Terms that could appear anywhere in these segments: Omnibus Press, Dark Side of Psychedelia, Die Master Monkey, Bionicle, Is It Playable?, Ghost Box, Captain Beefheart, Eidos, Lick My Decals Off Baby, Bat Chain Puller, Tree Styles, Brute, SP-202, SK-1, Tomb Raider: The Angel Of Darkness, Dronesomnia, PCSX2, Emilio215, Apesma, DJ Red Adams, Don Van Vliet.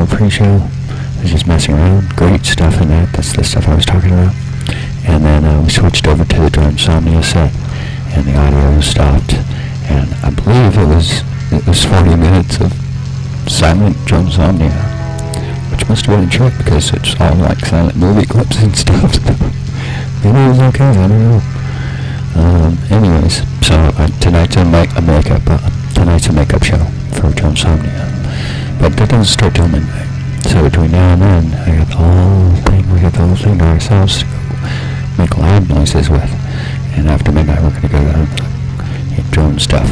Pre-show, I was just messing around, great stuff in that, that's the stuff I was talking about, and then we switched over to the Dronesomnia set, and the audio was stopped, and I believe it was 40 minutes of silent Dronesomnia, which must have been a trick, because it's all like silent movie clips and stuff, maybe it was okay, I don't know, anyways, so tonight's a makeup show for Dronesomnia. But that doesn't start till midnight. So between now and then, we got the whole thing to ourselves to make loud noises with. And after midnight, we're going to go down and drone stuff.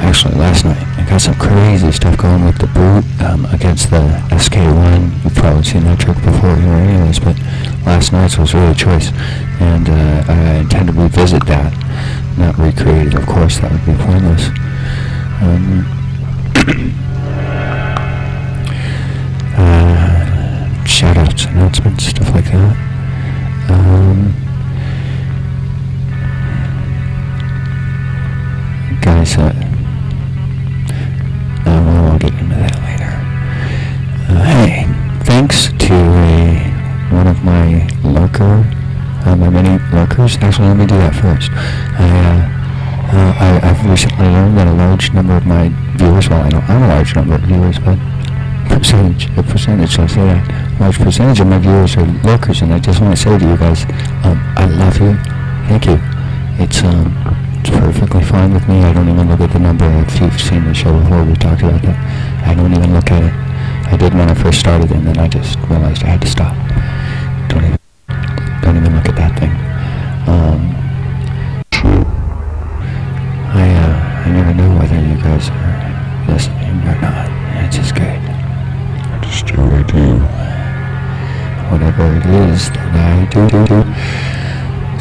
Actually, last night, I got some crazy stuff going with the Brute against the SK-1. You've probably seen that trick before here anyways, but last night's was really choice. And I intend to revisit that, not recreate it. Of course, that would be pointless. Shoutouts, announcements, stuff like that. Guys, I'll get into that later. Hey, thanks to one of my many lurkers. Actually, let me do that first. I've recently learned that a large number of my viewers, well, I know I'm a large number of viewers, but a large percentage of my viewers are lurkers, and I just want to say to you guys, I love you, thank you. It's perfectly fine with me. I don't even look at the number. If you've seen the show before, we talked about that. I don't even look at it. I did when I first started, and then I just realized I had to stop. Don't even look at that thing. I never know whether you guys are listening or not. It's just good. I do whatever it is that I do.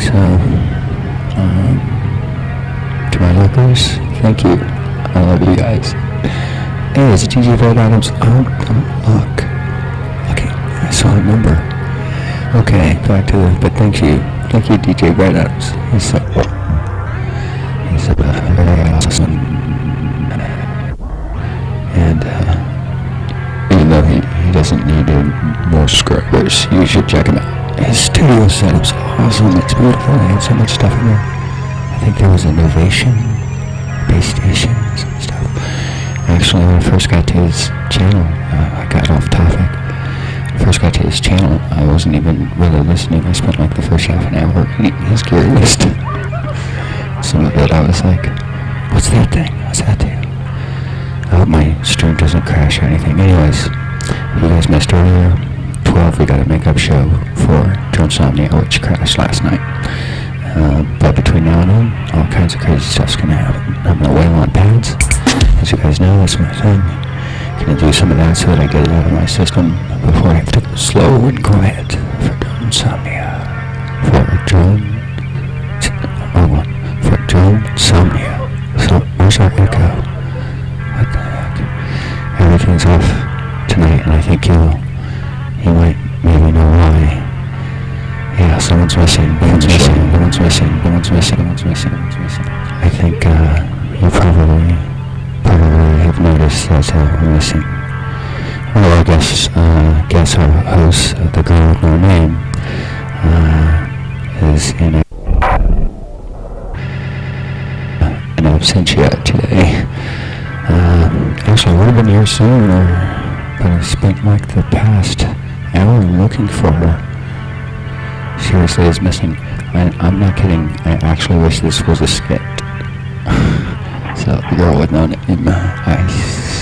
So, to my lurkers, thank you. I love you guys. Hey, it's DJ Red Adams. Okay, I saw a number. Okay, but thank you. Thank you, DJ Red Adams. He's a very awesome. And, more subscribers. You should check him out. His studio setup's awesome. It's beautiful. They had so much stuff in there. I think there was innovation, base stations and stuff. Actually, when I first got to his channel, I got off topic. When I first got to his channel, I wasn't even really listening. I spent like the first half an hour reading his gear list. Some of it I was like, what's that thing? What's that thing? I hope my stream doesn't crash or anything. Anyways, if you guys missed earlier, 12, we got a makeup show for Dronesomnia, which crashed last night. But between now and then, all kinds of crazy stuff's gonna happen. I'm gonna weigh a lot of pounds. As you guys know, that's my thing. Gonna do some of that so that I get it out of my system before I have to go slow and quiet for Dronesomnia. For Dronesomnia. So, where's our echo? What the heck? Everything's off tonight, and I think you might maybe know why. Yeah, someone's missing, someone's missing. I think you probably have noticed that we're missing. Well, I guess our host, the girl with no name, is in an absentia today. Actually, I would have been here sooner, but I spent like the past hour looking for her. Seriously, is missing. I'm not kidding. I actually wish this was a skit. So the girl with no name, I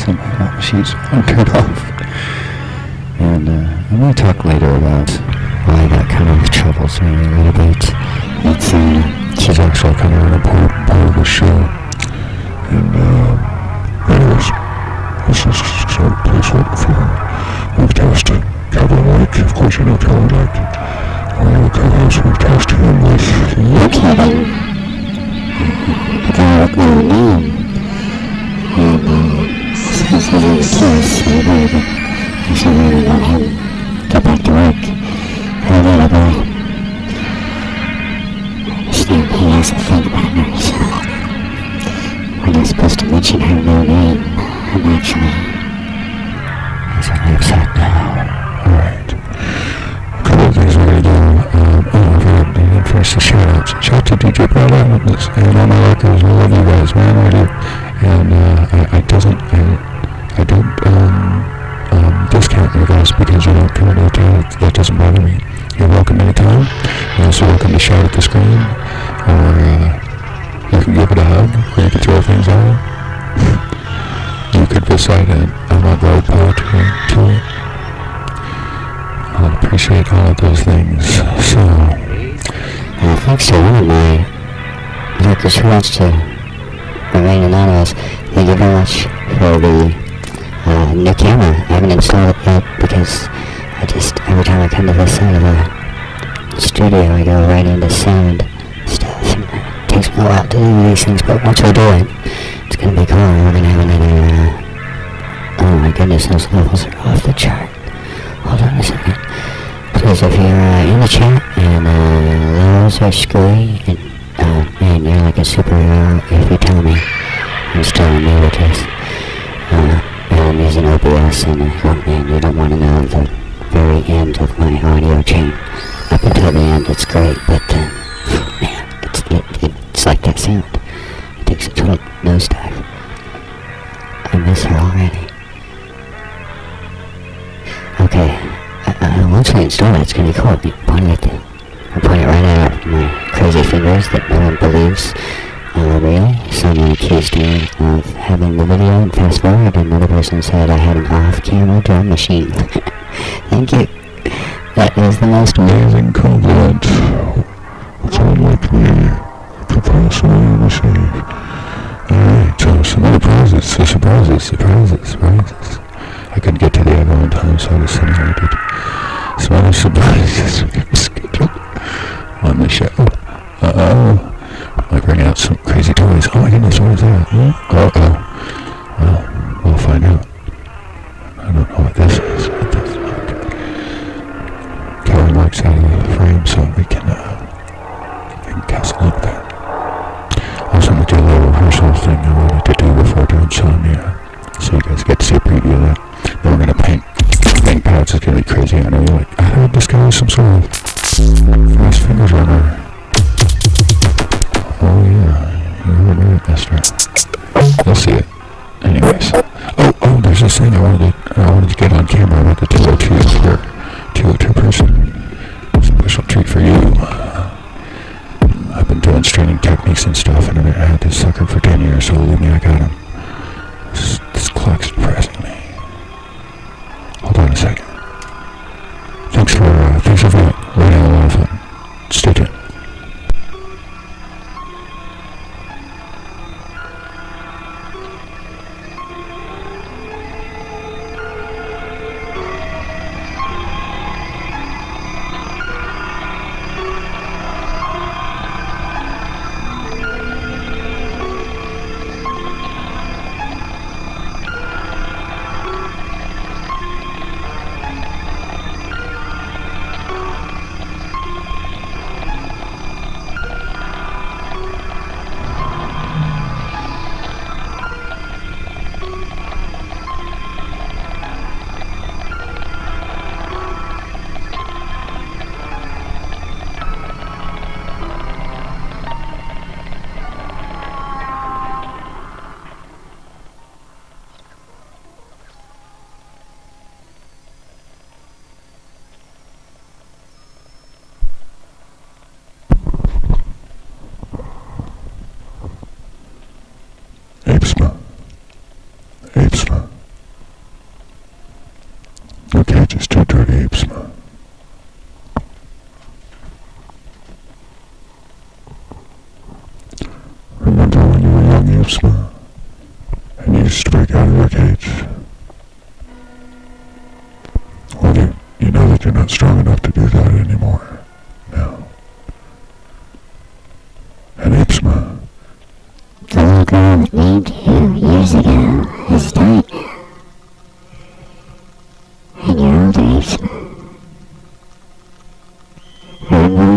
somehow she's turned off. And I'm gonna talk later about why that kind of troubles me a little bit. It's she's actually kind of an important part of the show. And anyways, this is sort of place waiting for her. We've tossed Calvin Lake. Of course, you know Calvin Lake. Our co-host will toast him with you, Kevin. The guy with no name. And, since his name is Kiss, we would, I should really let him get back to work. However, he has a thing about her, so when I'm supposed to mention her no name, I'm actually... He's only upset now. Alright. Things we're going to do, and first the shout-outs. Shout out to DJ Red Adams and all my records. I love you guys, man, I do. And I don't discount you guys because you don't come into a town. That doesn't bother me. You're welcome anytime. You're also welcome to shout at the screen, or you can give it a hug, or you can throw things at it. You could recite it. I'm not going to poetry to it. I'll appreciate all of those things. So, thanks to one of my records who wants to remain anonymous, thank you very much for the new camera. I haven't installed it yet because I just, every time I come to this side of the studio, I go right into sound stuff. It takes me a while to do these things, but once I do it, it's going to be cool. We're going to have another, oh my goodness, those levels are off the chart. Hold on a second. Please, if you're in the chat and levels are screwy and you're like a superhero, if you tell me, I'm still new with this. I'm using OBS and man, you don't want to know the very end of my audio chain. Up until the end, it's great, but man, it's like that sound. It takes a total nosedive. I miss her already. Okay, once I install it, it's going to be cool. I'll point it right at my crazy fingers that no one believes are real. Someone accused me of having the video and fast forward, and another person said I had an off-camera drum machine. Thank you. That is the most amazing compliment. It's unlikely to personally receive. Alright, so some other prizes, surprises. I couldn't get to the other one time, so I was sitting on it. Some other surprises on the show. Uh-oh. I'm bringing out some crazy toys. Oh my goodness, what is that? Uh-oh. Well, we'll find out. I don't know what this is. What the fuck? Kevin likes out of the frame, so we can cast a look at that. Also, I'm going to do a little rehearsal thing I wanted to do before Dronesomnia. So you guys get to see a preview of that. Then we're going to paint pads. It's going to be like crazy on her. You're like, I heard this guy was some sort of fast fingers on her. Oh yeah, you were doing this right. You'll see it. Anyways. Oh, there's this thing I wanted to get on camera about the 202 person. Special treat for you. I've been doing straining techniques and stuff, and I had this sucker for 10 years, so believe me, I got him. This clock's depressing me. Hold on a second. Thanks for waiting a lot of fun. Stay tuned.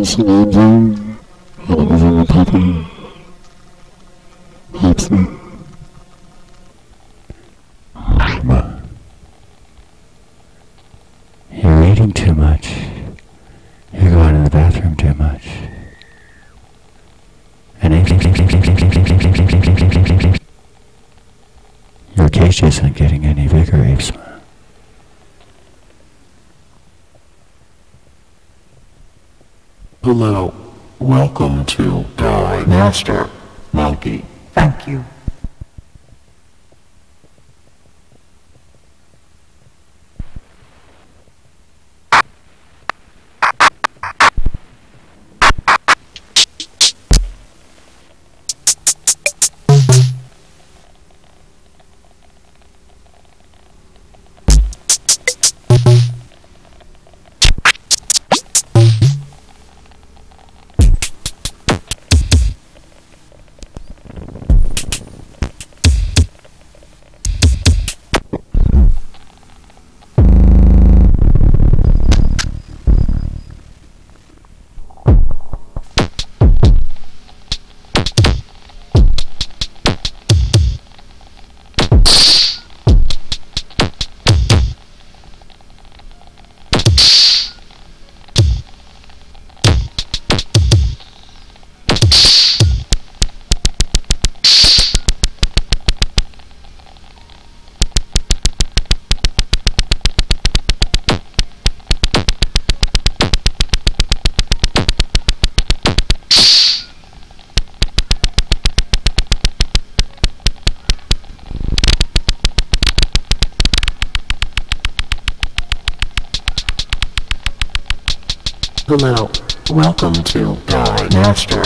She named you, and it was in the paper. Apesma. Apesma. You're eating too much. You're going to the bathroom too much. And Apesma. Your cage isn't getting any bigger, Apesma. Hello. Welcome to Die Master Monkey. Thank you. Hello. Welcome to Die Master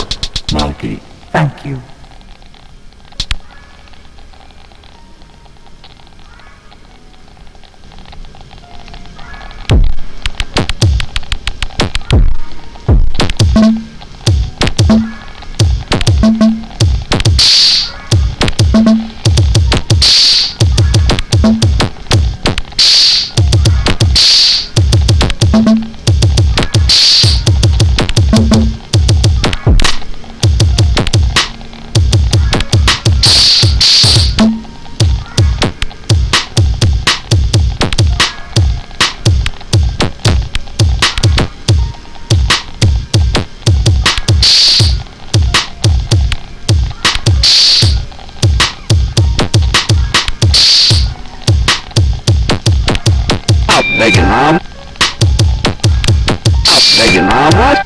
Monkey. Thank you. Megan Mom. Megan Mom, what?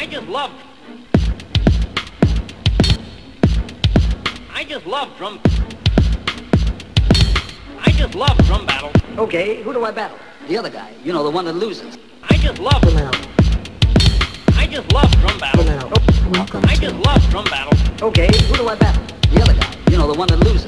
I just love drum battle. Okay, who do I battle? The other guy, you know, the one that loses. I just love drum battle. Welcome. I just love drum battle. Okay, who do I battle? The other guy, you know, the one that loses.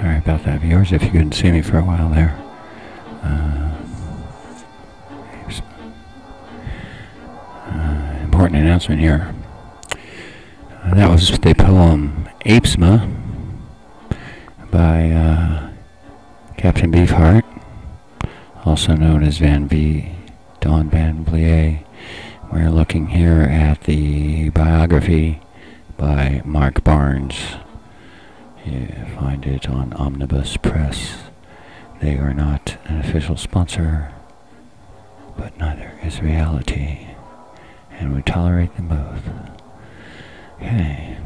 Sorry about that, viewers, if you couldn't see me for a while there. Important announcement here. That was the poem Apesma by Captain Beefheart, also known as Don Van Vliet. We're looking here at the biography by Mark Barnes. You find it on Omnibus Press. They are not an official sponsor, but neither is reality, and we tolerate them both. Okay,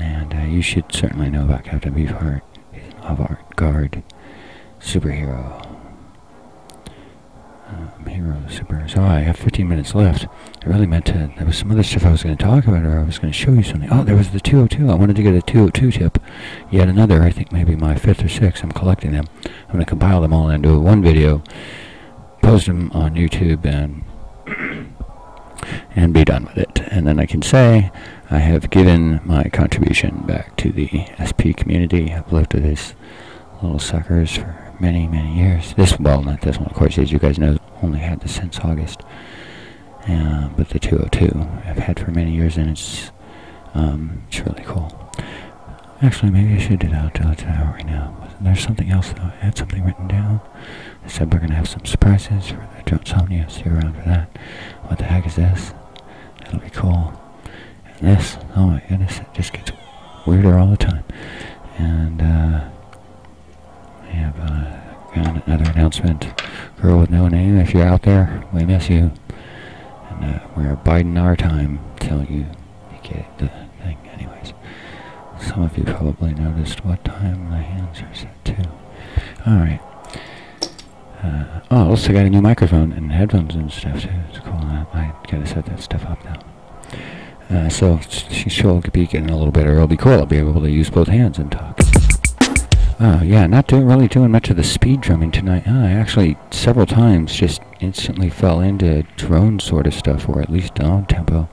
and you should certainly know about Captain Beefheart. He's an avant-garde superhero. So I have 15 minutes left. I really meant to, there was some other stuff I was going to talk about, or I was going to show you something. Oh, there was the 202. I wanted to get a 202 tip. Yet another, I think maybe my 5th or 6th. I'm collecting them. I'm going to compile them all into one video, post them on YouTube, and be done with it. And then I can say I have given my contribution back to the SP community. I've lived with these little suckers for many, many years. This, well, not this one, of course, as you guys know, only had this since August. But the 202 I've had for many years, and it's really cool. Actually, maybe I should do that right now. There's something else, though. I had something written down. I said we're going to have some surprises for the Dronesomnia. Stay around for that. What the heck is this? That'll be cool. And this, oh my goodness, it just gets weirder all the time. And we have another announcement. Girl with no name, if you're out there, we miss you. And we're biding our time till you get the thing. Anyways, some of you probably noticed what time the hands are set to. Alright. Oh, also got a new microphone and headphones and stuff too. It's cool. I gotta set that stuff up now. So she'll be getting a little better. It'll be cool. I'll be able to use both hands and talk. Oh, yeah, not really doing much of the speed drumming tonight. I actually, several times, just instantly fell into drone sort of stuff, or at least down tempo.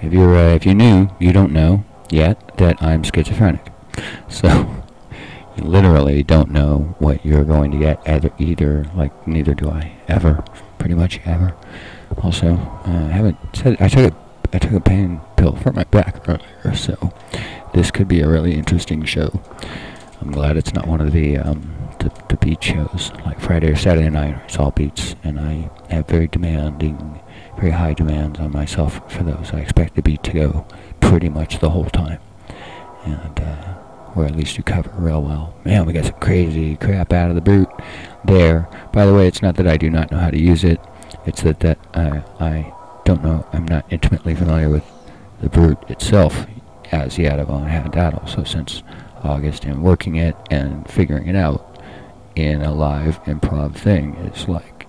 If you're, if you're new, you don't know yet that I'm schizophrenic. So, you literally don't know what you're going to get either, like, neither do I, ever. Pretty much ever. Also, I haven't said, I took a pain pill for my back earlier, so this could be a really interesting show. I'm glad it's not one of the beat shows, like Friday or Saturday night. It's all beats, and I have very high demands on myself for those. I expect the beat to go pretty much the whole time, and or at least you cover real well. Man, we got some crazy crap out of the Brute there. By the way, it's not that I do not know how to use it; it's that I don't know. I'm not intimately familiar with the Brute itself as yet. I've only had that also since August, and working it and figuring it out in a live improv thing is like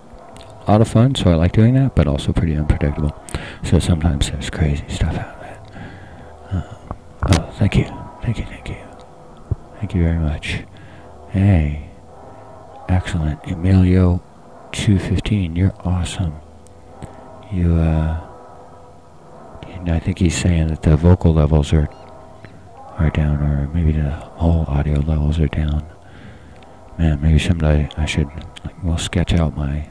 a lot of fun, so I like doing that, but also pretty unpredictable, so sometimes there's crazy stuff out of it. Oh, thank you very much. Hey, excellent. Emilio215, you're awesome. You I think he's saying that the vocal levels are down, or maybe the whole audio levels are down. Man, maybe someday I should, like, we'll sketch out my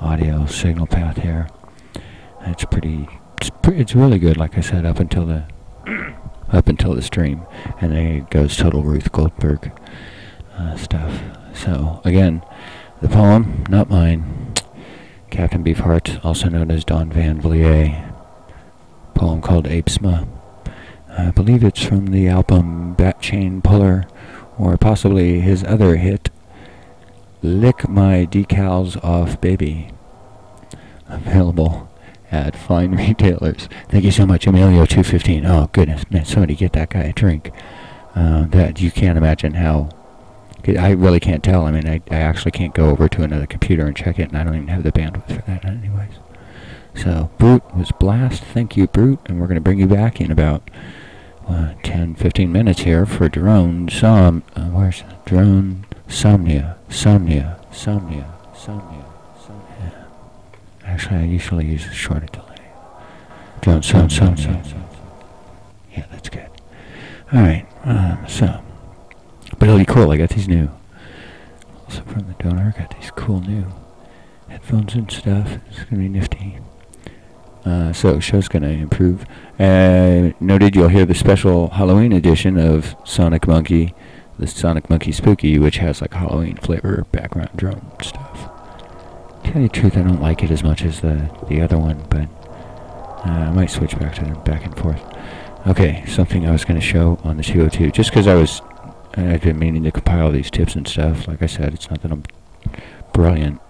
audio signal path here. It's it's really good, like I said, up until the stream, and then it goes total Ruth Goldberg stuff. So again, the poem, not mine, Captain Beefheart, also known as Don Van Vliet, poem called Apesma. I believe it's from the album Bat Chain Puller, or possibly his other hit, Lick My Decals Off Baby. Available at fine retailers. Thank you so much, Emilio215. Oh, goodness, man, somebody get that guy a drink. That you can't imagine how... I really can't tell. I mean, I actually can't go over to another computer and check it, and I don't even have the bandwidth for that anyways. So, Brute was blast. Thank you, Brute. And we're going to bring you back in about 10-15 minutes here for Dronesomnia. Yeah. Actually, I usually use a shorter delay. Dronesomnia. Yeah, that's good. Alright, so But it'll be cool, I got these new. Also from the donor, I got these cool new headphones and stuff. It's gonna be nifty. So show's gonna improve. Noted, you'll hear the special Halloween edition of Sonic Monkey, the Sonic Monkey Spooky, which has like Halloween flavor background drone stuff. To tell you the truth, I don't like it as much as the other one, but I might switch back to them, back and forth. Okay, something I was gonna show on the 202, just because I've been meaning to compile these tips and stuff. Like I said, it's not that I'm brilliant.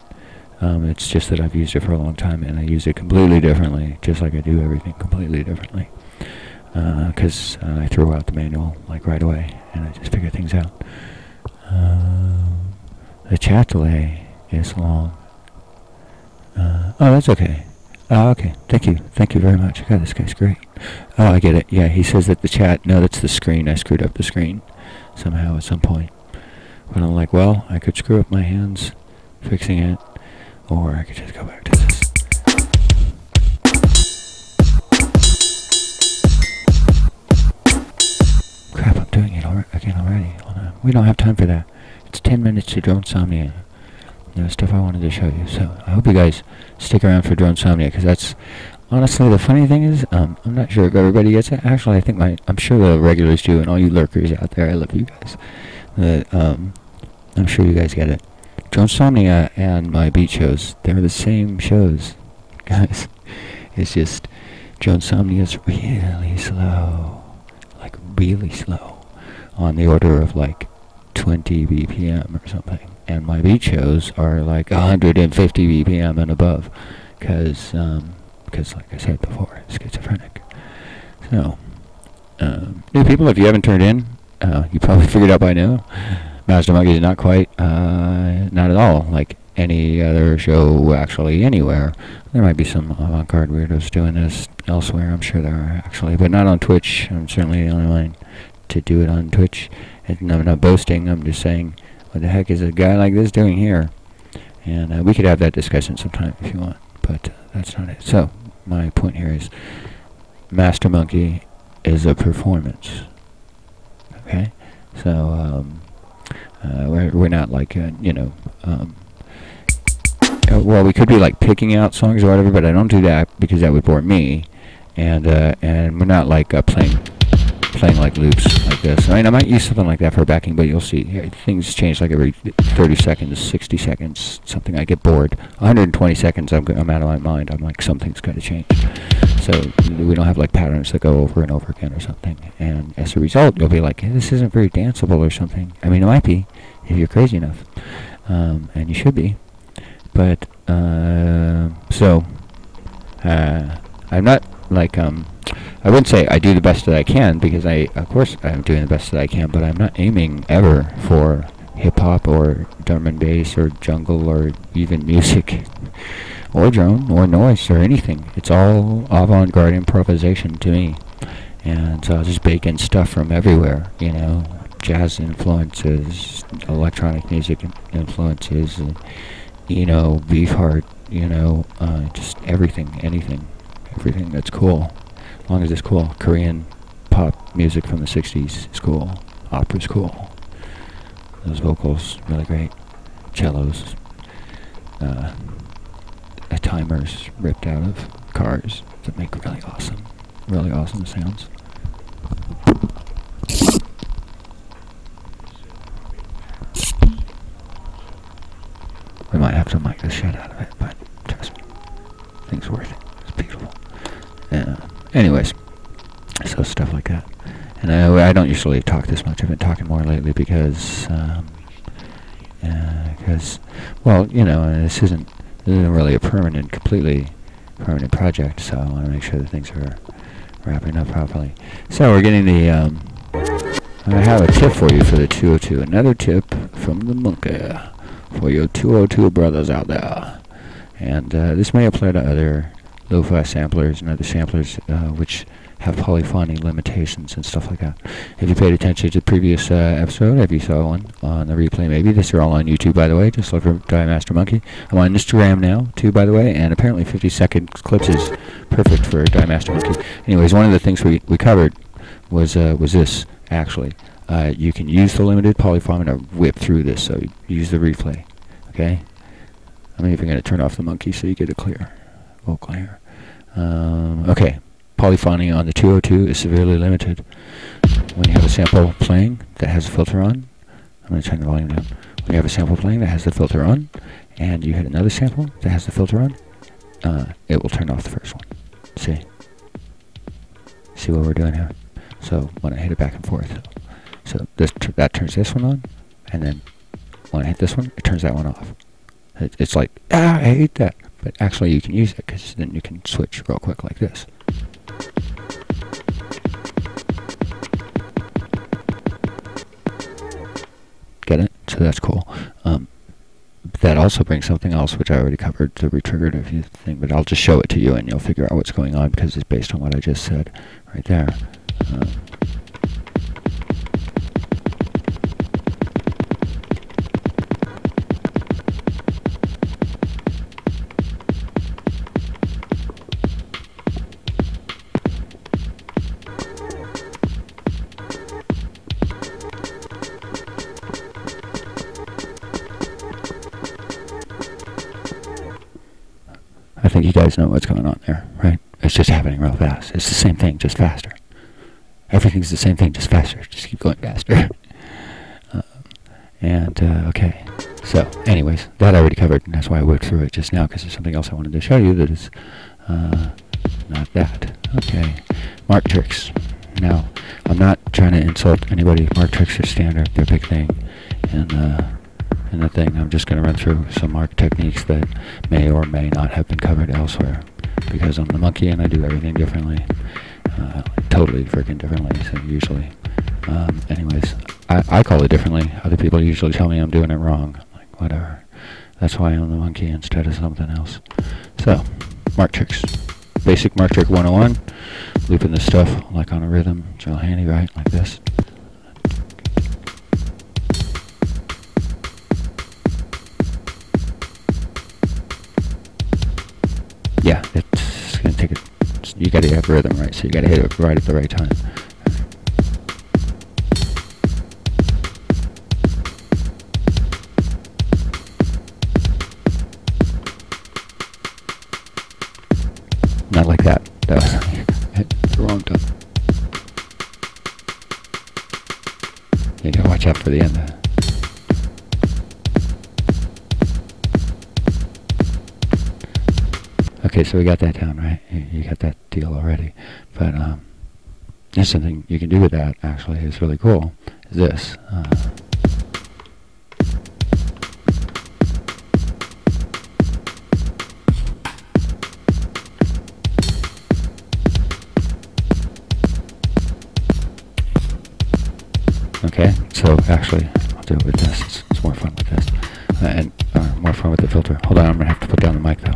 It's just that I've used it for a long time, and I use it completely differently, just like I do everything completely differently. Because I threw out the manual, like, right away, and I just figure things out. The chat delay is long. Oh, that's okay. Oh, okay. Thank you. Thank you very much. God, this guy's great. Oh, I get it. Yeah, he says that the chat... No, that's the screen. I screwed up the screen somehow at some point. But I'm like, well, I could screw up my hands fixing it, or I could just go back to this. Crap, I'm doing it again already. Hold on. We don't have time for that. It's 10 minutes to Dronesomnia. There's stuff I wanted to show you, so I hope you guys stick around for Dronesomnia, because that's honestly the funny thing is I'm not sure if everybody gets it. Actually, I'm sure the regulars do, and all you lurkers out there, I love you guys. But I'm sure you guys get it. Dronesomnia and my beat shows, they're the same shows, guys. It's just Dronesomnia's really slow, like really slow, on the order of like 20 BPM or something. And my beat shows are like 150 BPM and above, because like I said before, schizophrenic. So, new people, if you haven't turned in, you probably figured out by now, Master Monkey is not quite, not at all like any other show actually anywhere. There might be some avant-garde weirdos doing this elsewhere, I'm sure there are actually, but not on Twitch. I'm certainly the only one to do it on Twitch, and I'm not boasting, I'm just saying, what the heck is a guy like this doing here? And we could have that discussion sometime if you want, but that's not it. So, my point here is, Master Monkey is a performance. Okay? So, we're not like, you know, well, we could be like picking out songs or whatever, but I don't do that because that would bore me. And we're not like playing like loops like this. I mean, I might use something like that for backing, but you'll see here, things change like every 30 seconds, 60 seconds, something. I get bored. 120 seconds, I'm out of my mind. I'm like, something's got to change. So we don't have like patterns that go over and over again or something. And as a result, you'll be like, hey, this isn't very danceable or something. I mean, it might be if you're crazy enough, and you should be. But I'm not like I wouldn't say I do the best that I can, because of course, I'm doing the best that I can, but I'm not aiming ever for hip-hop or drum and bass or jungle or even music or drone or noise or anything. It's all avant-garde improvisation to me, and so I'll just bake in stuff from everywhere, you know, jazz influences, electronic music influences, and, you know, Beefheart, you know, just everything, everything that's cool. As long as it's cool. Korean pop music from the 60s is cool. Opera's cool. Those vocals, really great. Cellos. Timers ripped out of cars that make really awesome sounds. We might have to mic the shit out of it, but trust me, things worth it. It's beautiful. Anyways, so stuff like that. And I don't usually talk this much. I've been talking more lately because, well, you know, this isn't really a completely permanent project, so I want to make sure that things are wrapping up properly. So we're getting the, I have a tip for you for the 202. Another tip from the monkey for your 202 brothers out there. And this may apply to other lo-fi samplers and other samplers which have polyphony limitations and stuff like that. If you paid attention to the previous episode, if you saw one on the replay maybe, these are all on YouTube, by the way, just look for Die Master Monkey. I'm on Instagram now, too, by the way, and apparently 50-second clips is perfect for Die Master Monkey. Anyways, one of the things we covered was this, actually. you can use the limited polyform to whip through this, so use the replay. Okay? I'm even going to turn off the monkey so you get a clear. Oh, clear. Okay. Polyphoning on the 202 is severely limited. When you have a sample playing that has a filter on, I'm going to turn the volume down. When you have a sample playing that has the filter on, and you hit another sample that has the filter on, it will turn off the first one. See? See what we're doing here? So when I hit it back and forth, so this that turns this one on, and then when I hit this one, it turns that one off. It's like, ah, I hate that. But actually you can use it, because then you can switch real quick like this. Get it? So that's cool. That also brings something else, which I already covered, the retriggerative thing, but I'll just show it to you and you'll figure out what's going on, because it's based on what I just said right there. I think you guys know what's going on there, right? It's just happening real fast. It's the same thing, just faster. Everything's the same thing, just faster. Just keep going faster. Okay. So, anyways, that I already covered, and that's why I worked through it just now, because there's something else I wanted to show you that is not that. Okay. Mark tricks. Now, I'm not trying to insult anybody. Mark tricks are standard. They're a big thing. And the thing, I'm just going to run through some mark techniques that may or may not have been covered elsewhere, because I'm the monkey and I do everything differently, totally freaking differently, so usually. Anyways, I call it differently. Other people usually tell me I'm doing it wrong. I'm like, whatever. That's why I'm the monkey instead of something else. So, mark tricks. Basic mark trick 101, looping this stuff like on a rhythm. It's real handy, right? Like this. Yeah, it's going to take a... you got to have rhythm, right? So you got to hit it right at the right time. Not like that. That was the wrong time. You got to watch out for the end of it. Okay, so we got that down, right? You got that deal already. But there's something you can do with that, actually, is really cool, is this. Okay, so actually, I'll do it with this. It's more fun with this. And more fun with the filter. Hold on, I'm going to have to put down the mic, though.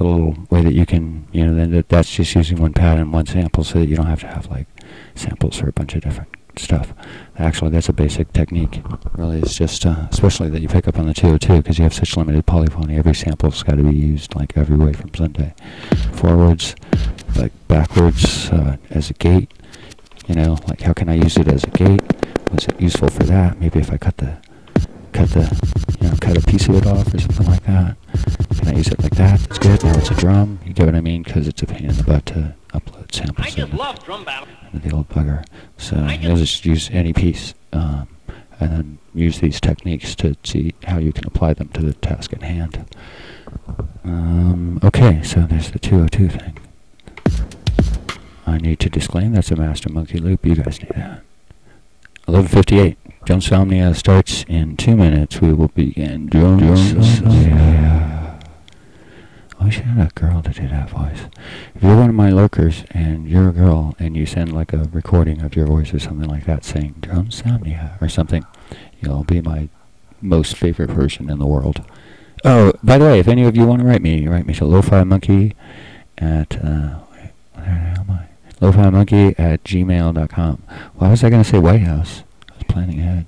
A little way that you can, you know, then that's just using one pattern, one sample, so that you don't have to have like samples for a bunch of different stuff. Actually, that's a basic technique. Really, it's just especially that you pick up on the 202, because you have such limited polyphony. Every sample's got to be used like every way from Sunday, forwards, like backwards as a gate. You know, like how can I use it as a gate? Was it useful for that? Maybe if I cut the, you know, cut a piece of it off or something like that. gonna use it like that. It's good. Now it's a drum. You get what I mean? Because it's a pain in the butt to upload samples. I just love drum battle. The old bugger. So you'll just use any piece, and then use these techniques to see how you can apply them to the task at hand. Okay, so there's the 202 thing. I need to disclaim that's a Master Monkey loop. You guys need that. 11:58. Dronesomnia starts in 2 minutes. We will begin Dronesomnia. I wish I had a girl to do that voice. If you're one of my lurkers and you're a girl and you send like a recording of your voice or something like that saying Dronesomnia or something, you'll be my most favorite person in the world. Oh, by the way, if any of you want to write me to LoFiMonkey@gmail.com. Why was I going to say White House? I was planning ahead.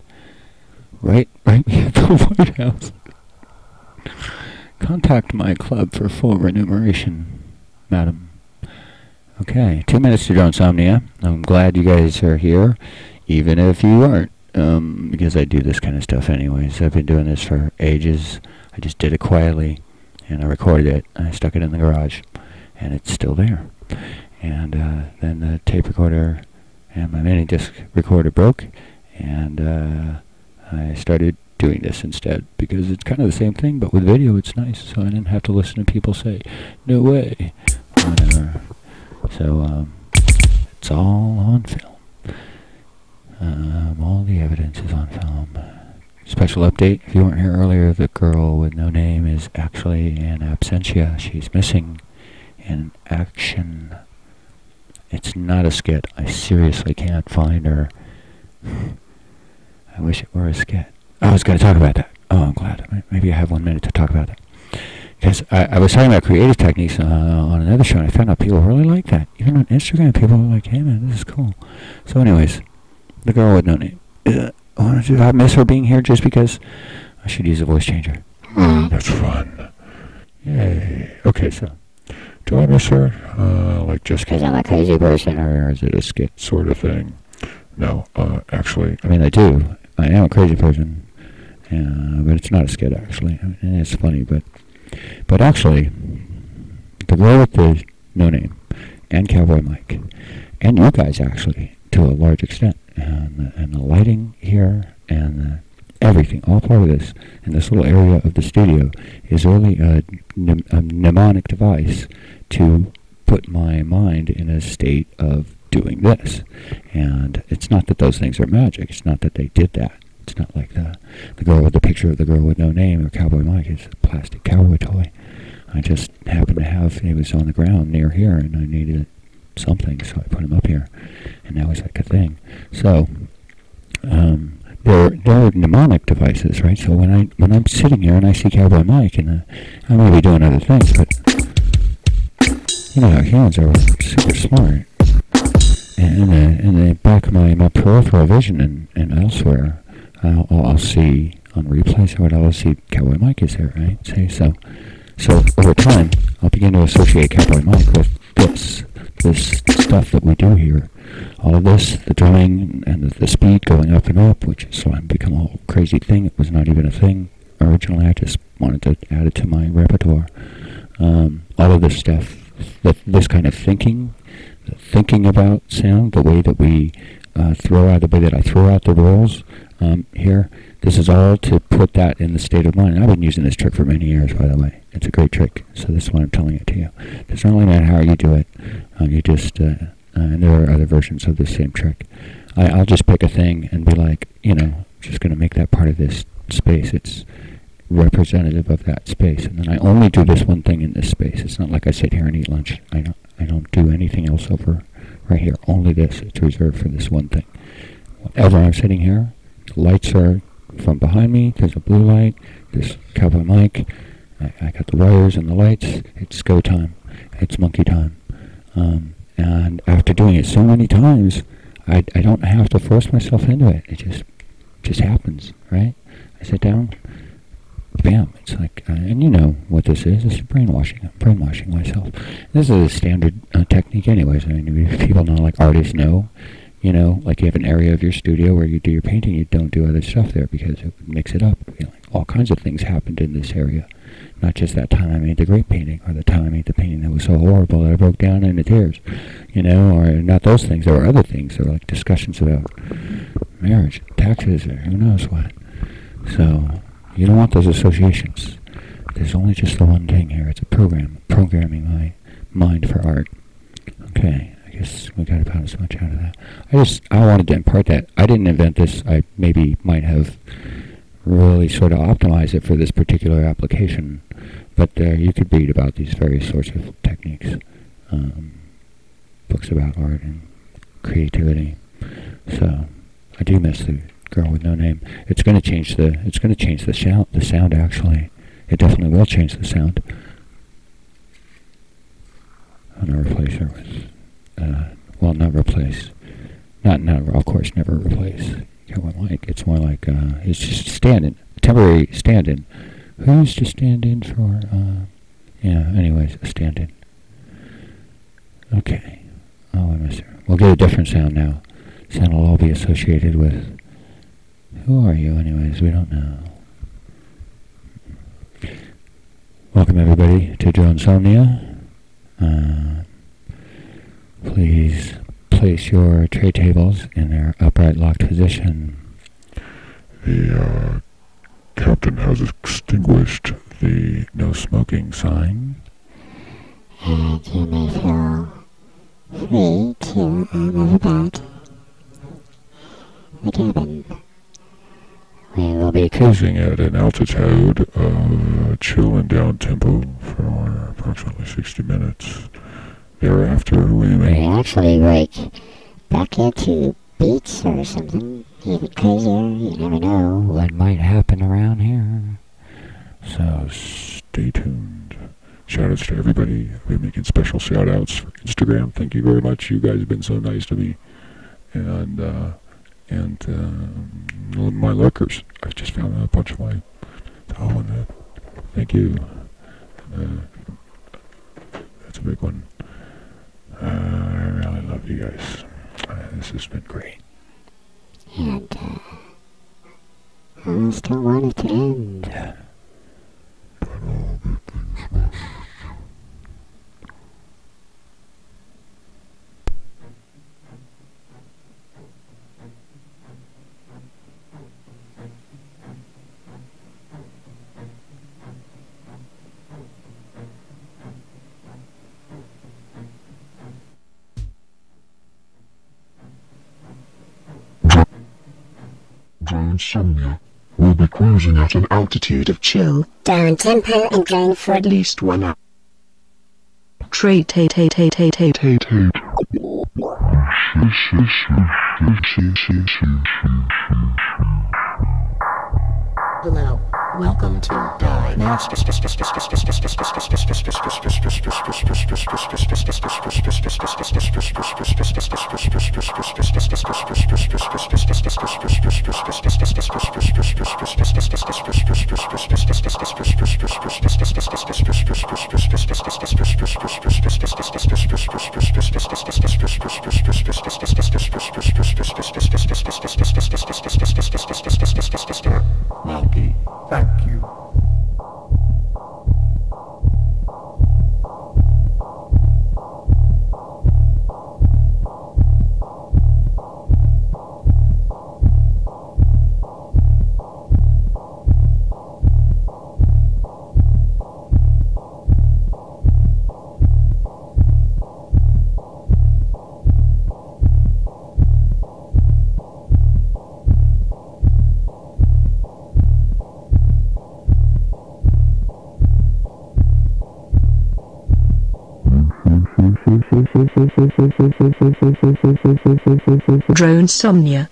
Write me at the White House. Contact my club for full remuneration, madam. Okay, 2 minutes to Dronesomnia. I'm glad you guys are here, even if you aren't, because I do this kind of stuff anyways. I've been doing this for ages. I just did it quietly, and I recorded it. I stuck it in the garage, and it's still there. And then the tape recorder and my mini disc recorder broke, and I started doing this instead because it's kind of the same thing, but with video it's nice, so I didn't have to listen to people say, no way, whatever. So it's all on film. All the evidence is on film. Special update, if you weren't here earlier, the girl with no name is actually in absentia. She's missing in action. It's not a skit. I seriously can't find her. I wish it were a skit. I was going to talk about that. Oh, I'm glad. Maybe I have 1 minute to talk about that. Because I was talking about creative techniques on another show, and I found out people really like that. Even on Instagram, people are like, hey, man, this is cool. So anyways, the girl with no name. I miss her being here just because I should use a voice changer. That's fun. Yay. Okay, so. Do I miss her? Like just because I'm a crazy person, or is it a skit sort of thing? No, actually. I mean, I do. I am a crazy person, but it's not a skit actually. I mean, it's funny, but actually, the girl with the no name, and Cowboy Mike, and you guys actually to a large extent, and the lighting here and the everything, all part of this, in this little area of the studio, is really a mnemonic device to put my mind in a state of doing this. And it's not that those things are magic. It's not that they did that. It's not like the girl with the picture of the girl with no name or Cowboy Mike is a plastic cowboy toy. I just happened to have, it was on the ground near here, and I needed something, so I put him up here. And that was like a thing. So, They're mnemonic devices, right? So when I'm sitting here and I see Cowboy Mike, and I may be doing other things, but you know how humans are super smart. And in the back of my peripheral vision and elsewhere, I'll see on replays, so I'll see Cowboy Mike is there, right? See, so over time, I'll begin to associate Cowboy Mike with this stuff that we do here. All of this, the drumming and the speed going up and up, which is why I've become a whole crazy thing. It was not even a thing originally. I just wanted to add it to my repertoire. All of this stuff, this kind of thinking, the thinking about sound, the way that we throw out, the way that I throw out the rolls here, this is all to put that in the state of mind. And I've been using this trick for many years, by the way. It's a great trick, so this is why I'm telling it to you. It doesn't really matter how you do it. You just... and there are other versions of the same trick. I'll just pick a thing and be like, you know, I'm just going to make that part of this space. It's representative of that space. And then I only do this one thing in this space. It's not like I sit here and eat lunch. I don't do anything else over right here. Only this. It's reserved for this one thing. Whenever I'm sitting here, the lights are from behind me. There's a blue light. There's Cowboy Mike. I got the wires and the lights. It's go time. It's monkey time. And after doing it so many times, I don't have to force myself into it. It just happens, right? I sit down, bam. It's like, and you know what this is. It's brainwashing. I'm brainwashing myself. This is a standard technique anyways. I mean, if people know, like artists know, you know, like you have an area of your studio where you do your painting. You don't do other stuff there because it would mix it up. You know, like all kinds of things happened in this area. Not just that time I made the great painting, or the time I made the painting that was so horrible that I broke down into tears, you know, or not those things. There were other things. There were like discussions about marriage, taxes, or who knows what. So you don't want those associations. There's only just the one thing here. It's a program, programming my mind for art. Okay, I guess we got about as much out of that. I wanted to impart that. I didn't invent this. I maybe might have really sort of optimized it for this particular application. But you could read about these various sorts of techniques. Books about art and creativity. So I do miss the girl with no name. It's going to change the. It's going to change the sound. The sound actually. It definitely will change the sound. I'm going to replace her with. Well, not replace. Not of course, never replace. You know what I'm like? It's more like it's just stand-in, temporary stand-in. Who's to stand in for, yeah, anyways, a stand-in. Okay. Oh, I missed her. We'll get a different sound now. Sound will all be associated with, who are you anyways? We don't know. Welcome everybody to Dronesomnia. Please place your tray tables in their upright locked position. The Captain has extinguished the no smoking sign. And you may feel free to move about the cabin. We will be cruising at an altitude of chill and down tempo for approximately 60 minutes. Thereafter, we may actually break back into beats or something. Even crazier, you never know what might happen around here. So stay tuned. Shoutouts to everybody. We're making special shoutouts for Instagram. Thank you very much. You guys have been so nice to me. And my lurkers. I've just found out a bunch of my... Oh, and, thank you. That's a big one. I really love you guys. This has been great. And I still want it to end. But all good things must end. Dronesomnia will be cruising at an altitude of chill, down tempo and going for at least 1 hour. Hello, welcome to Die Master Monkey, thank you. Dronesomnia.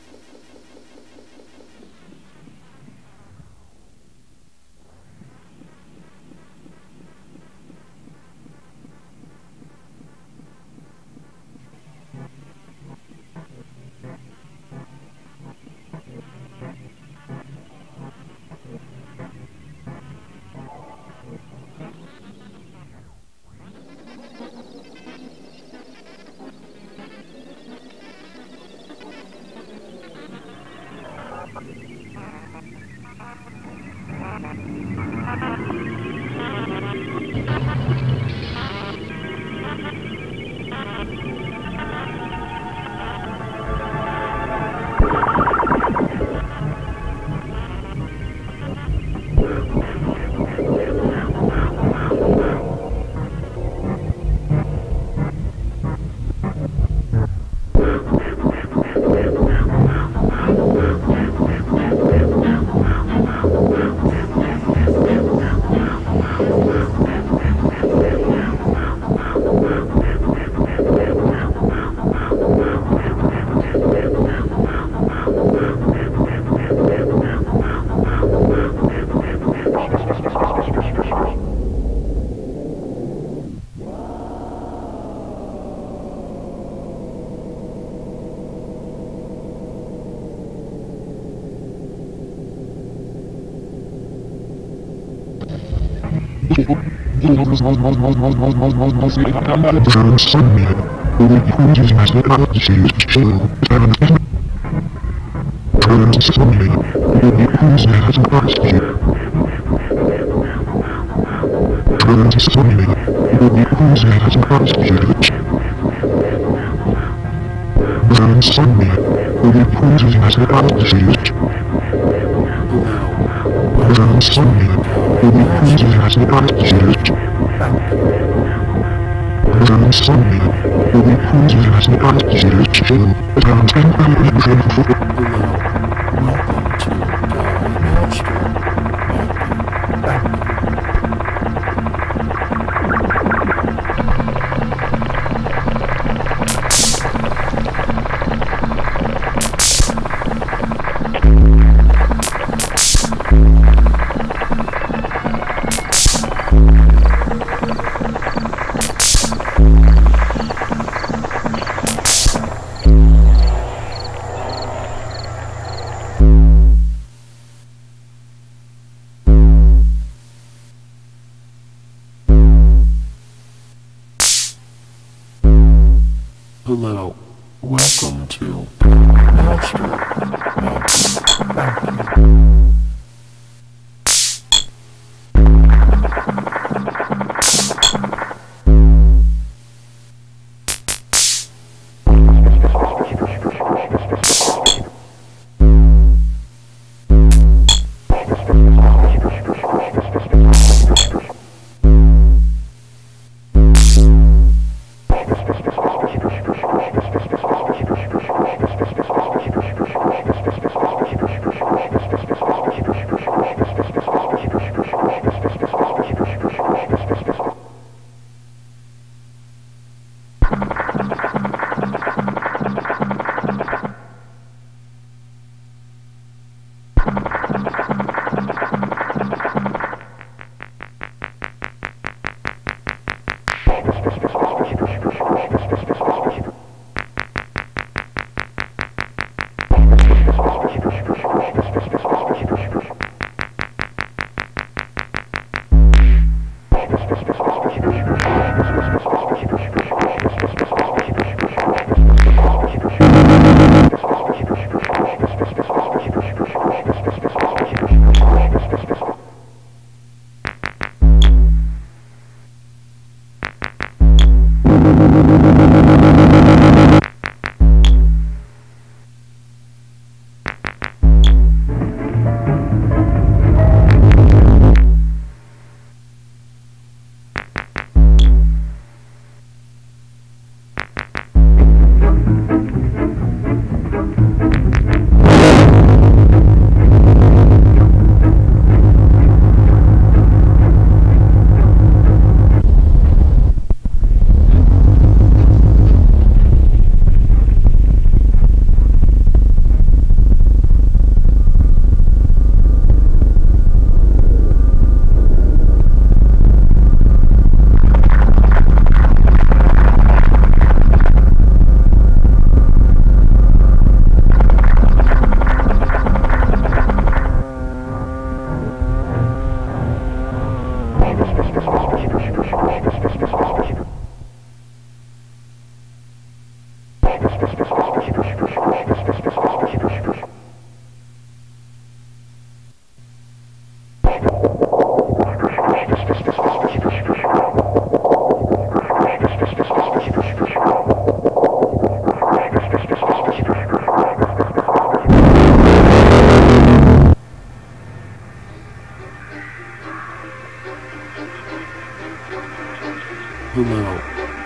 Hello,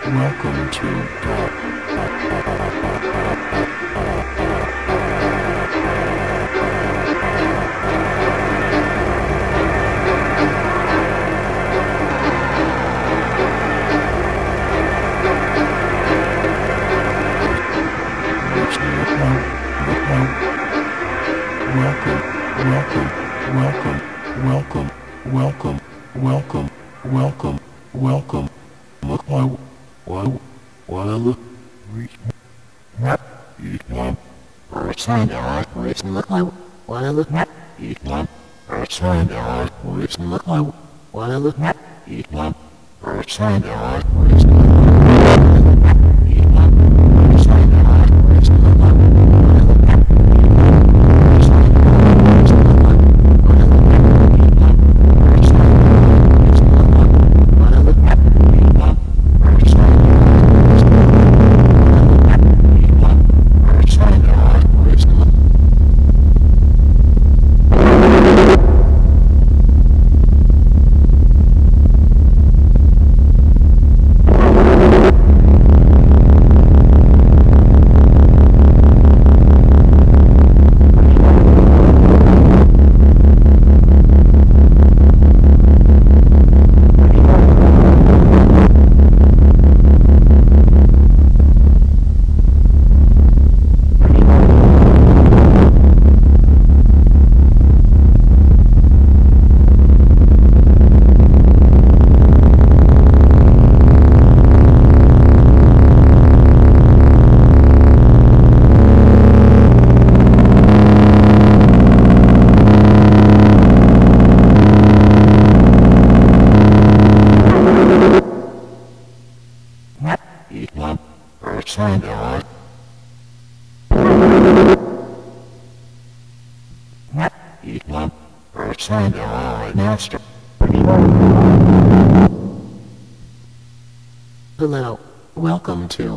welcome to welcome. Hello, welcome to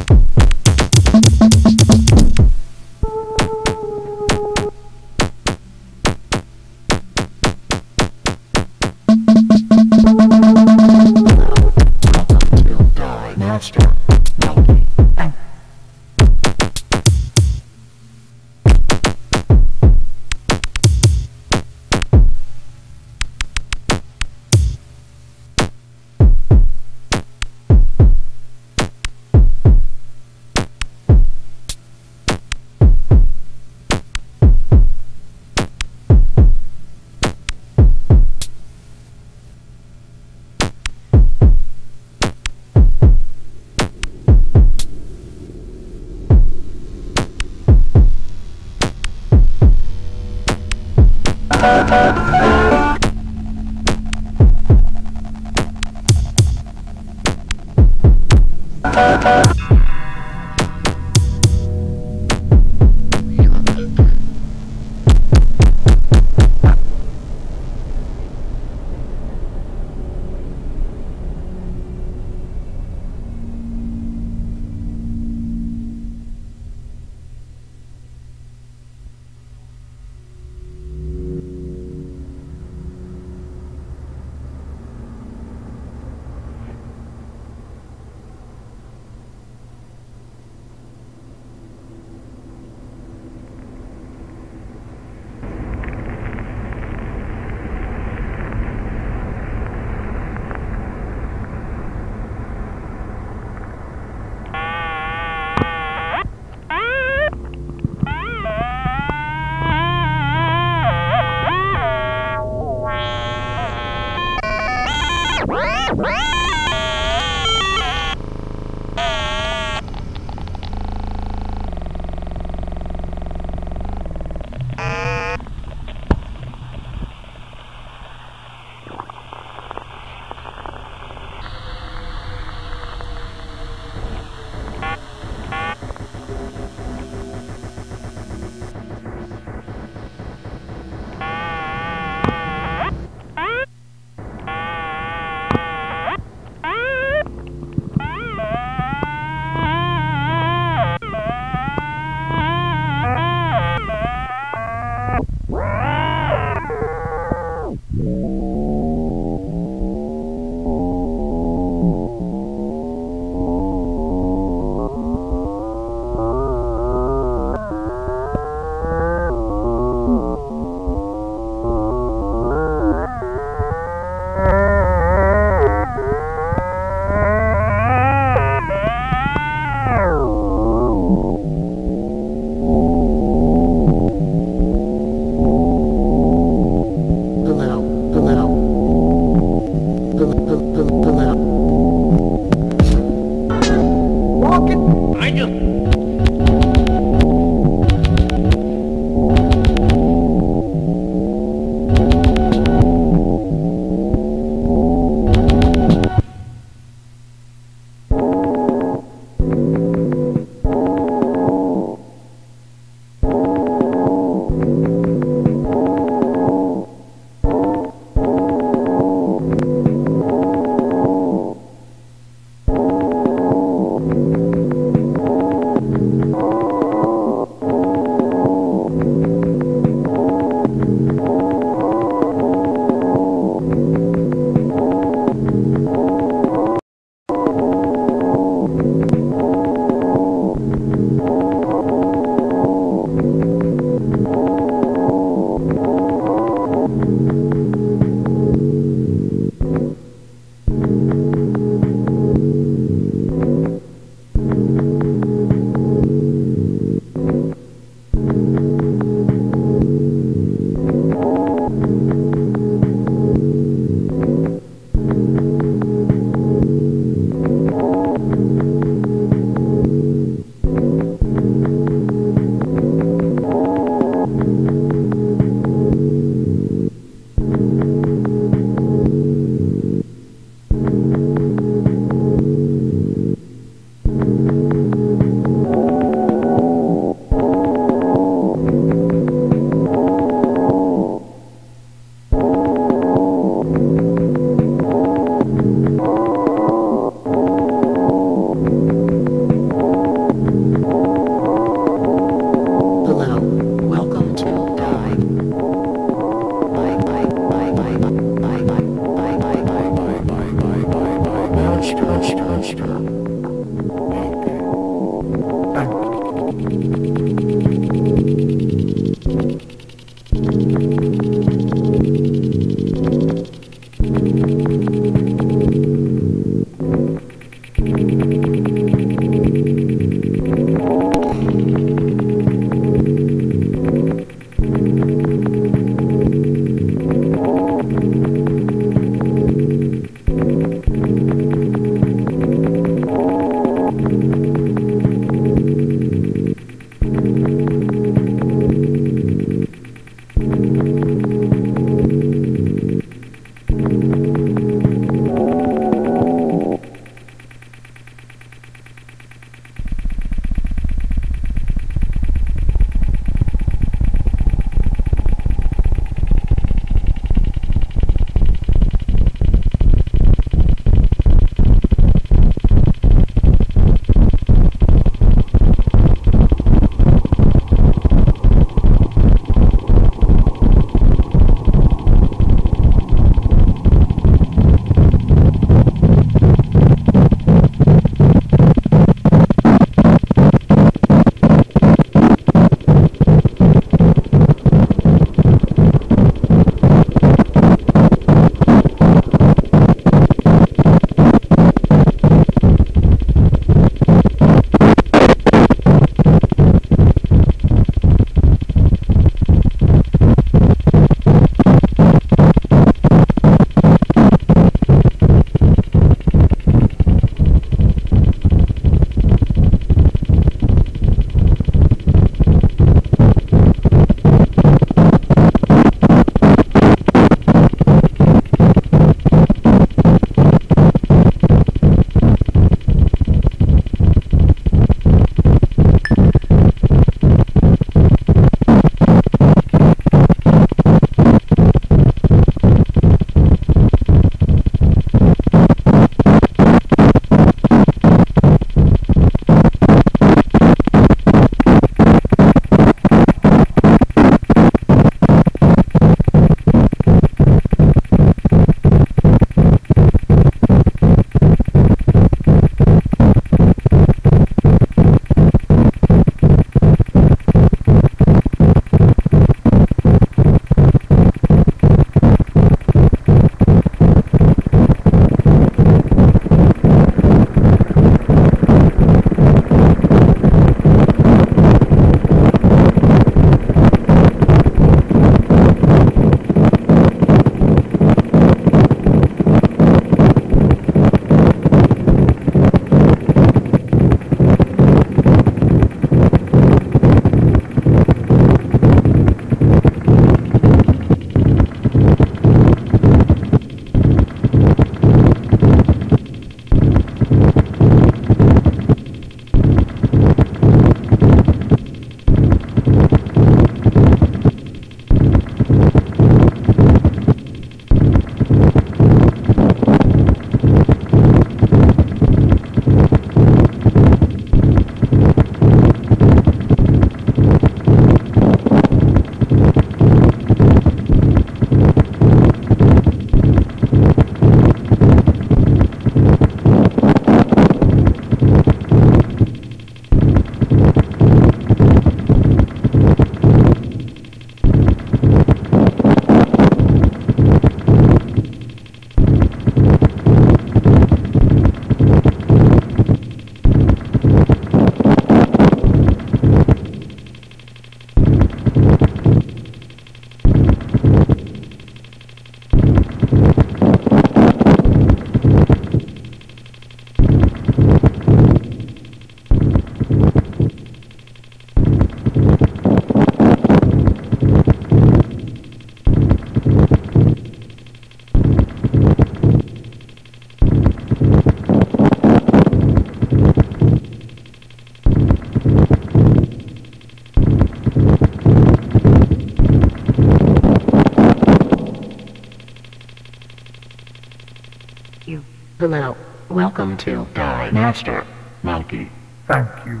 Thank you. Hello. Welcome to Die Master Monkey. Thank you.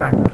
back here.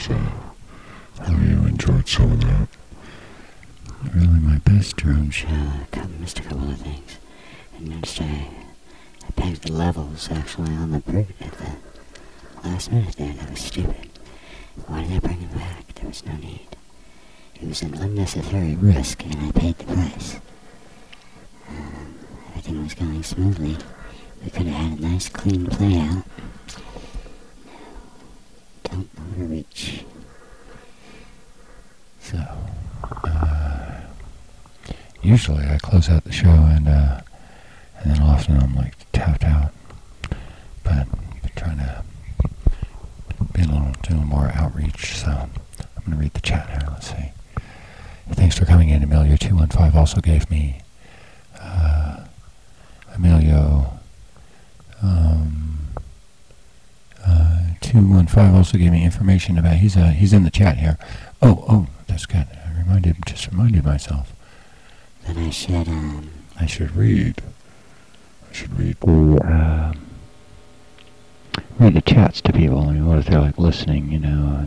So I hope you enjoyed some of that. Really my best drone show. I missed a couple of things. I noticed I pegged the levels actually on the Brute at the last minute there. That was stupid. Why did I bring it back? There was no need. It was an unnecessary risk and I paid the price. Everything was going smoothly. We could have had a nice clean play out. Don't overreach. So, usually I close out the show and then often I'm like tapped out. But I've been trying to be do a little more outreach, so I'm going to read the chat here. Let's see. Thanks for coming in. Emilio215 also gave me information about he's in the chat here. Oh, that's good. I reminded myself that I should read the chats to people. I mean, what if they're like listening, you know,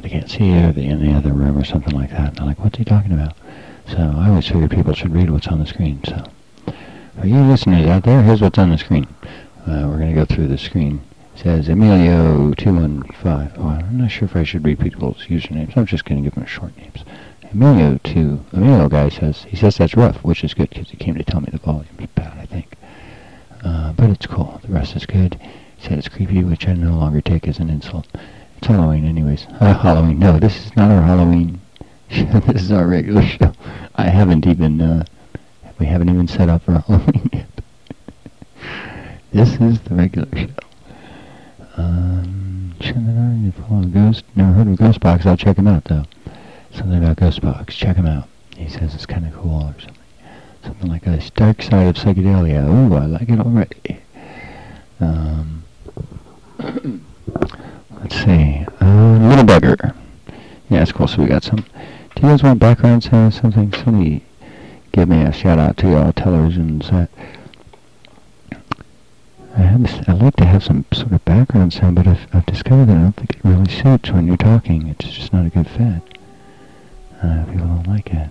they can't see you, or they're in the other room or something like that, and they're like, what's he talking about? So I always figure people should read what's on the screen. So for you listeners out there, here's what's on the screen. We're going to go through the screen. It says Emilio215. Oh, I'm not sure if I should read people's usernames. I'm just going to give them short names. Emilio guy says, he says that's rough, which is good because he came to tell me the volume's bad, I think. But it's cool. The rest is good. He said it's creepy, which I no longer take as an insult. It's Halloween anyways. Halloween. No, this is not our Halloween show. This is our regular show. I haven't even... we haven't even set up for Halloween yet. This is the regular show. You follow Ghost? Never heard of Ghost Box. I'll check him out, though. Something about Ghost Box. Check him out. He says it's kind of cool or something. Something like this. Dark Side of Psychedelia. Ooh, I like it already. Let's see. Little Bugger. Yeah, that's cool. So we got some. Do you guys want background sound? Something funny. Give me a shout out to y'all television set. I like to have some sort of background sound, but I've discovered that I don't think it really suits when you're talking. It's just not a good fit. People don't like it.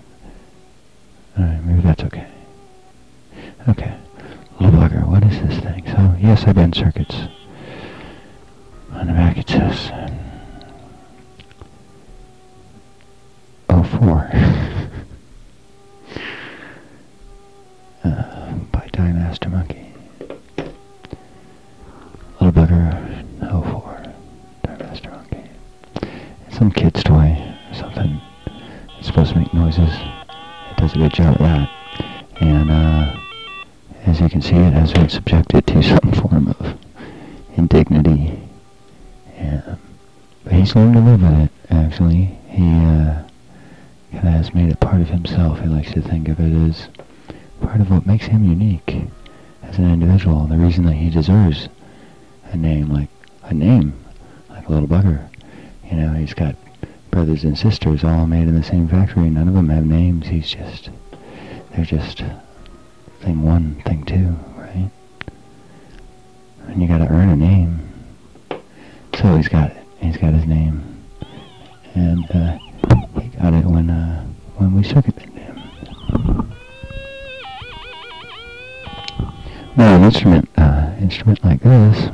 Alright, maybe that's okay. Okay. Little Bugger, what is this thing? So, yes, I bend circuits. On the back it says... 04. By Die Master Monkey. Little Bugger 04. Die Master Monkey. Some kid's toy or something. It's supposed to make noises. It does a good job at that. And as you can see, it has been subjected to some form of indignity. But he's learned to live with it, actually. He kind of has made it part of himself. He likes to think of it as part of what makes him unique as an individual, the reason that he deserves a name like Little Bugger. You know, he's got brothers and sisters all made in the same factory. None of them have names. He's just, they're just thing one, thing two, right? And you gotta earn a name. So he's got it. He's got his name. And he got it when we circumvented him. Now, an instrument like this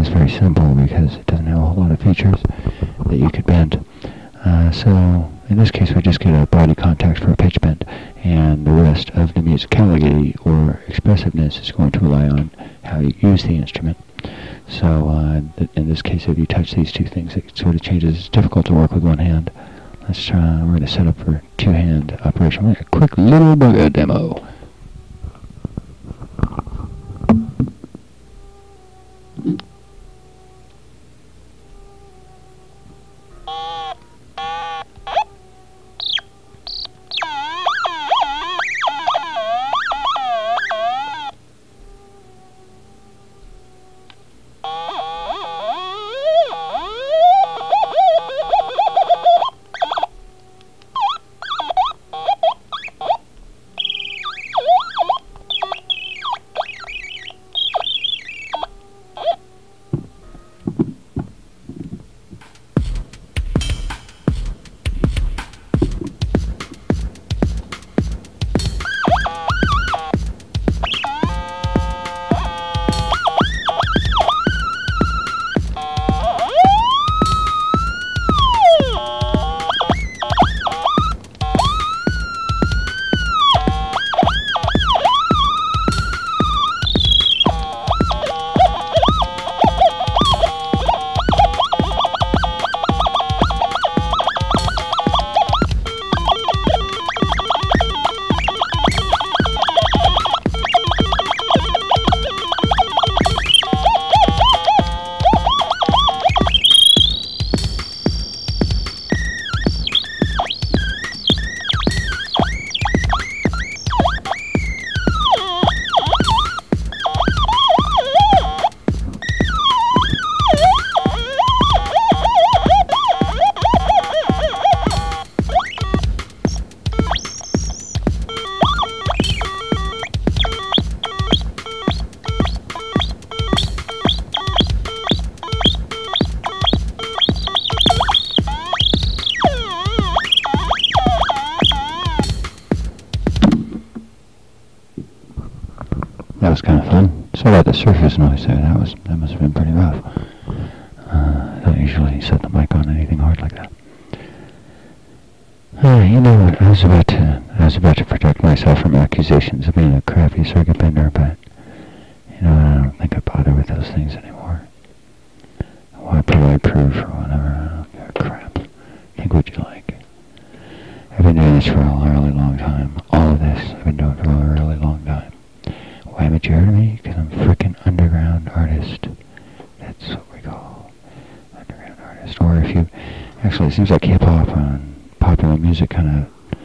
is very simple because it doesn't have a whole lot of features that you could bend. So, in this case, we just get a body contact for a pitch bend, and the rest of the musicality or expressiveness is going to rely on how you use the instrument. So, in this case, if you touch these two things, it sort of changes. It's difficult to work with one hand. Let's try, we're going to set up for two-hand operation. We're going to do a quick Little Bugger demo. was kind of fun. So about the surface noise there, that must have been pretty rough. I don't usually set the mic on anything hard like that. You know what, I was about to protect myself from accusations of being a crappy circuit bender, but you know, I don't think I bother with those things anymore. Why provide proof or whatever? I don't give a crap. Think what you like. I've been doing this for a really long time. All of this I've been doing for a really long time. Why haven't you heard of me? Because I'm a freaking underground artist. That's what we call underground artist. Or if you, actually it seems like hip hop on popular music kind of,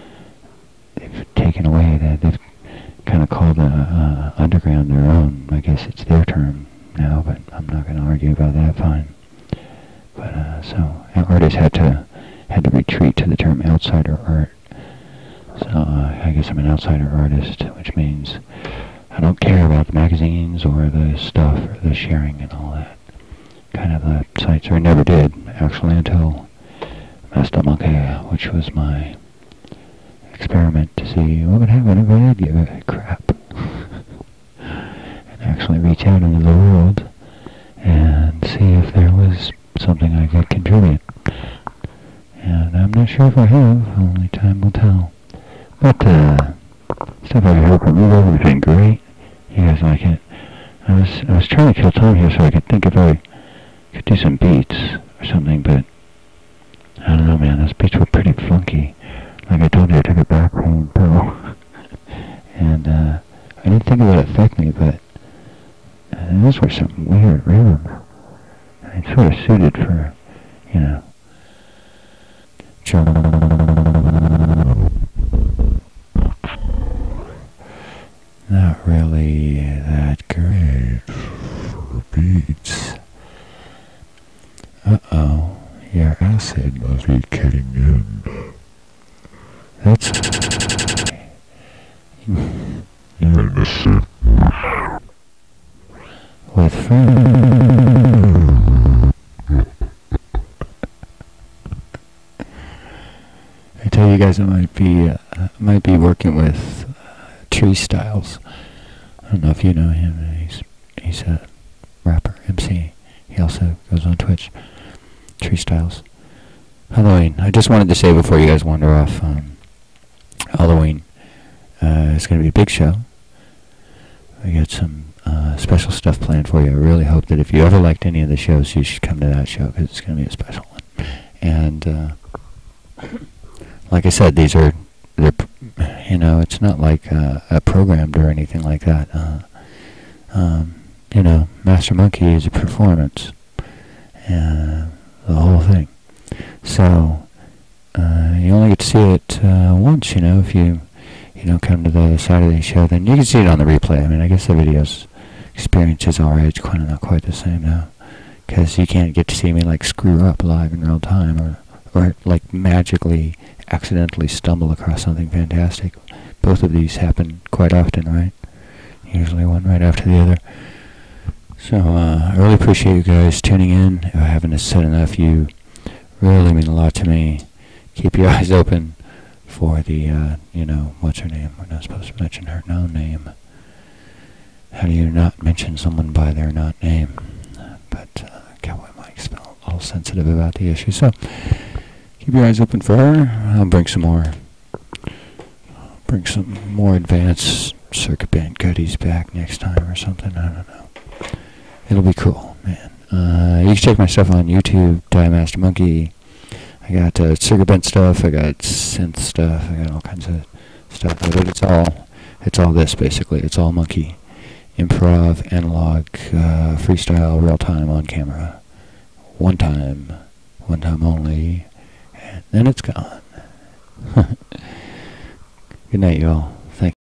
they've taken away that, they've kind of called underground their own. I guess it's their term now, but I'm not going to argue about that, fine. But so artists had to retreat to the term outsider art. So I guess I'm an outsider artist, which means I don't care about the magazines or the stuff or the sharing and all that kind of the sites, or I never did actually until Master Monkey, which was my experiment to see what would happen if I did give a crap and actually reach out into the world and see if there was something I could contribute. And I'm not sure if I have, only time will tell. But stuff I heard from you guys has been great. You guys like it. I was trying to kill time here so I could think if I could do some beats or something, but I don't know, man, those beats were pretty funky. Like I told you, I took a back pain pill. And I didn't think it would affect me, but those were some weird rhythms. It sort of suited for, you know, not really that great beats. Uh-oh, your acid must be kicking in. That's... You're in the ship. With friends. I tell you guys, I might be working with Tree Styles. I don't know if you know him. He's a rapper, MC. He also goes on Twitch. Tree Styles. Halloween. I just wanted to say before you guys wander off, Halloween. It's going to be a big show. We got some special stuff planned for you. I really hope that if you ever liked any of the shows, you should come to that show because it's going to be a special one. And like I said, these are, you know, it's not like programmed or anything like that. You know, Master Monkey is a performance, the whole thing. So you only get to see it once, you know. If you don't come to the Saturday show, then you can see it on the replay. I mean, I guess the video's experience is alright. It's not quite the same now, because you can't get to see me like screw up live in real time or like magically accidentally stumble across something fantastic. Both of these happen quite often, right? Usually one right after the other. So I really appreciate you guys tuning in. If I haven't said enough, you really mean a lot to me. Keep your eyes open for the, you know, what's her name? We're not supposed to mention her no name. How do you not mention someone by their not name? But Cowboy Mike's been a little sensitive about the issue, so keep your eyes open for her. I'll bring some more. I'll bring some more advanced circuit band goodies back next time or something. I don't know. It'll be cool, man. You can check my stuff on YouTube, Die Master Monkey. I got circuit band stuff. I got synth stuff. I got all kinds of stuff. But it's all this basically. It's all monkey, improv, analog, freestyle, real time, on camera, one time only. Then it's gone. Good night, y'all.